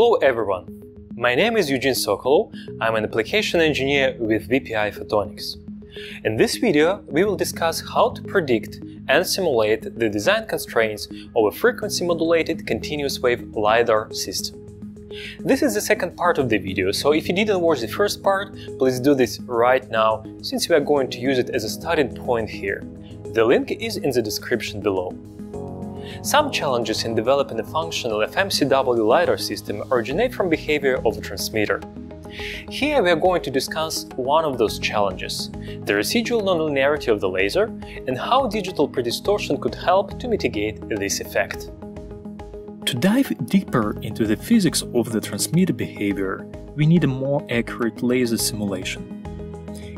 Hello everyone, my name is Eugene Sokolov, I'm an application engineer with VPI Photonics. In this video we will discuss how to predict and simulate the design constraints of a frequency-modulated continuous wave LiDAR system. This is the second part of the video, so if you didn't watch the first part, please do this right now, since we are going to use it as a starting point here. The link is in the description below. Some challenges in developing a functional FMCW LiDAR system originate from behavior of a transmitter. Here we are going to discuss one of those challenges – the residual nonlinearity of the laser and how digital predistortion could help to mitigate this effect. To dive deeper into the physics of the transmitter behavior, we need a more accurate laser simulation.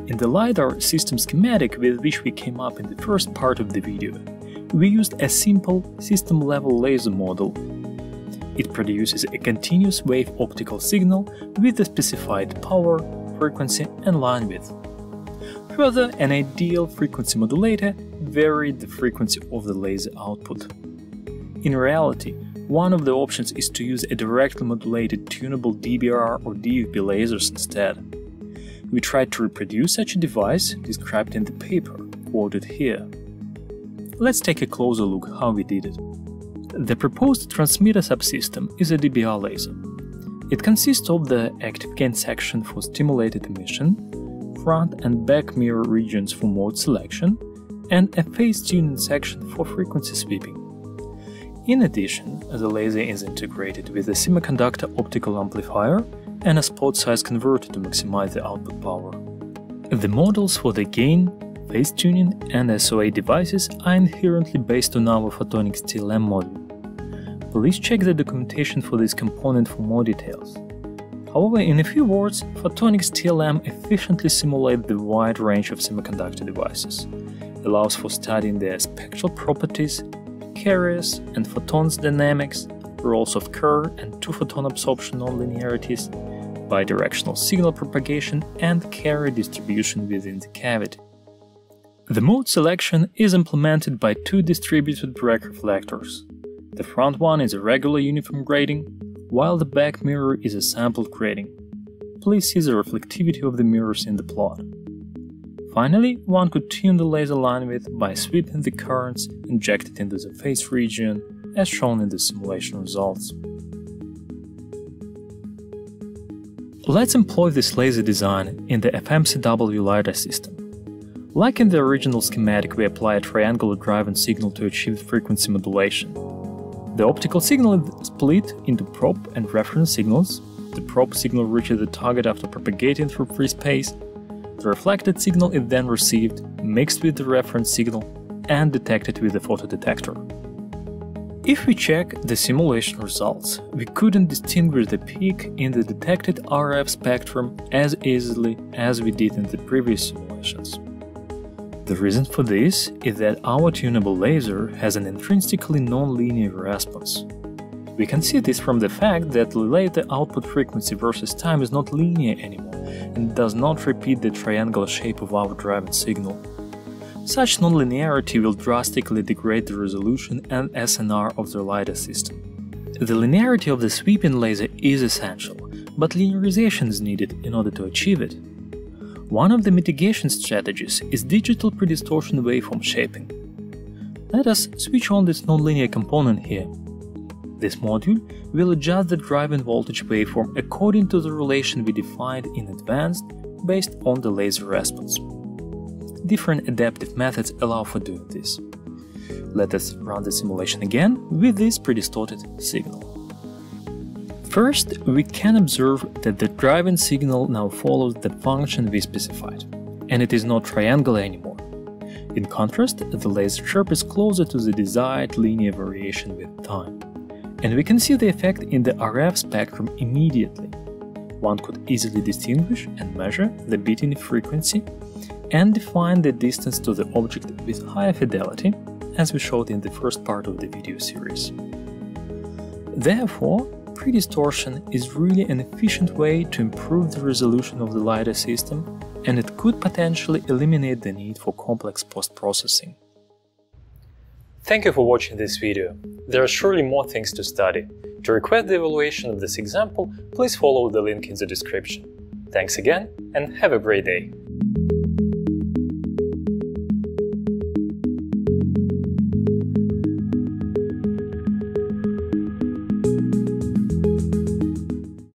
In the LiDAR system schematic with which we came up in the first part of the video, we used a simple system-level laser model. It produces a continuous wave optical signal with a specified power, frequency and line width. Further, an ideal frequency modulator varied the frequency of the laser output. In reality, one of the options is to use a directly modulated tunable DBR or DFB lasers instead. We tried to reproduce such a device described in the paper, quoted here. Let's take a closer look how we did it. The proposed transmitter subsystem is a DBR laser. It consists of the active gain section for stimulated emission, front and back mirror regions for mode selection, and a phase tuning section for frequency sweeping. In addition, the laser is integrated with a semiconductor optical amplifier and a spot size converter to maximize the output power. The models for the gain, phase tuning and SOA devices are inherently based on our Photonics TLM model. Please check the documentation for this component for more details. However, in a few words, Photonics TLM efficiently simulates the wide range of semiconductor devices, allows for studying their spectral properties, carriers and photons dynamics, roles of Kerr and two-photon absorption nonlinearities, bidirectional signal propagation and carrier distribution within the cavity. The mode selection is implemented by two distributed Bragg reflectors. The front one is a regular uniform grating, while the back mirror is a sampled grating. Please see the reflectivity of the mirrors in the plot. Finally, one could tune the laser line width by sweeping the currents injected into the phase region, as shown in the simulation results. Let's employ this laser design in the FMCW LiDAR system. Like in the original schematic, we apply a triangular driving signal to achieve frequency modulation. The optical signal is split into probe and reference signals. The probe signal reaches the target after propagating through free space. The reflected signal is then received, mixed with the reference signal, and detected with the photodetector. If we check the simulation results, we couldn't distinguish the peak in the detected RF spectrum as easily as we did in the previous simulations. The reason for this is that our tunable laser has an intrinsically non-linear response. We can see this from the fact that the laser output frequency versus time is not linear anymore and does not repeat the triangular shape of our driving signal. Such nonlinearity will drastically degrade the resolution and SNR of the LiDAR system. The linearity of the sweeping laser is essential, but linearization is needed in order to achieve it. One of the mitigation strategies is digital predistortion waveform shaping. Let us switch on this nonlinear component here. This module will adjust the driving voltage waveform according to the relation we defined in advance based on the laser response. Different adaptive methods allow for doing this. Let us run the simulation again with this predistorted signal. First, we can observe that the driving signal now follows the function we specified, and it is not triangular anymore. In contrast, the laser chirp is closer to the desired linear variation with time, and we can see the effect in the RF spectrum immediately. One could easily distinguish and measure the beating frequency and define the distance to the object with higher fidelity, as we showed in the first part of the video series. Therefore, predistortion is really an efficient way to improve the resolution of the LiDAR system, and it could potentially eliminate the need for complex post-processing. Thank you for watching this video. There are surely more things to study, To request the evaluation of this example, please follow the link in the description. Thanks again, and have a great day!